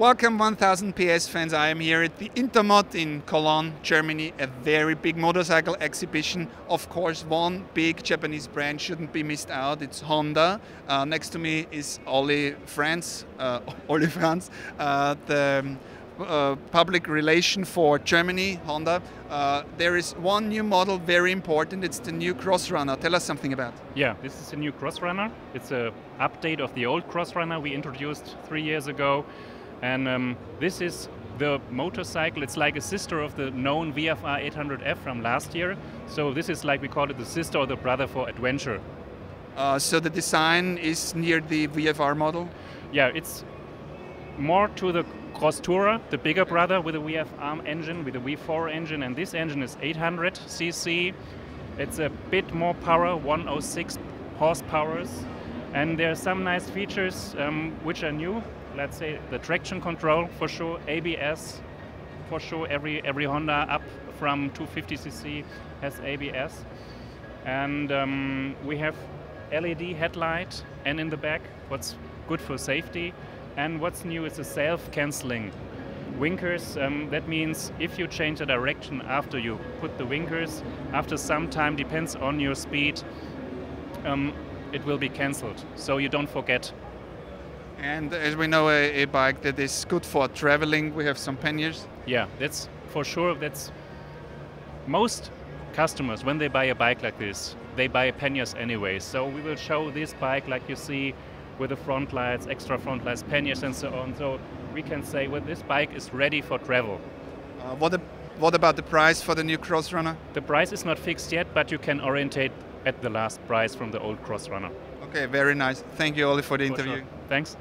Welcome 1000PS fans, I am here at the Intermot in Cologne, Germany, a very big motorcycle exhibition. Of course, one big Japanese brand shouldn't be missed out, it's Honda. Next to me is Oli France, the public relation for Germany, Honda. There is one new model, very important, it's the new CrossRunner. Tell us something about it. Yeah, this is the new CrossRunner. It's an update of the old CrossRunner we introduced 3 years ago. And this is the motorcycle. It's like a sister of the known VFR 800F from last year. So this is, like we call it, the sister or the brother for adventure. So the design is near the VFR model? Yeah, it's more to the Cross Tourer, the bigger brother, with a VFR engine, with a V4 engine. And this engine is 800cc. It's a bit more power, 106 horsepowers. And there are some nice features which are new. Let's say the traction control for sure, ABS for sure, every Honda up from 250cc has ABS. And we have LED headlight and in the back, what's good for safety. And what's new is the self-canceling winkers. That means if you change the direction after you put the winkers, after some time, depends on your speed, it will be cancelled, so you don't forget. And as we know, a bike that is good for traveling, we have some panniers. Yeah, that's for sure. That's most customers, when they buy a bike like this, they buy panniers anyway. So we will show this bike, like you see, with the front lights, extra front lights, panniers and so on. So we can say, well, this bike is ready for travel. What about the price for the new CrossRunner? The price is not fixed yet, but you can orientate at the last price from the old CrossRunner. Okay, very nice. Thank you, Oli, for the interview. Sure. Thanks.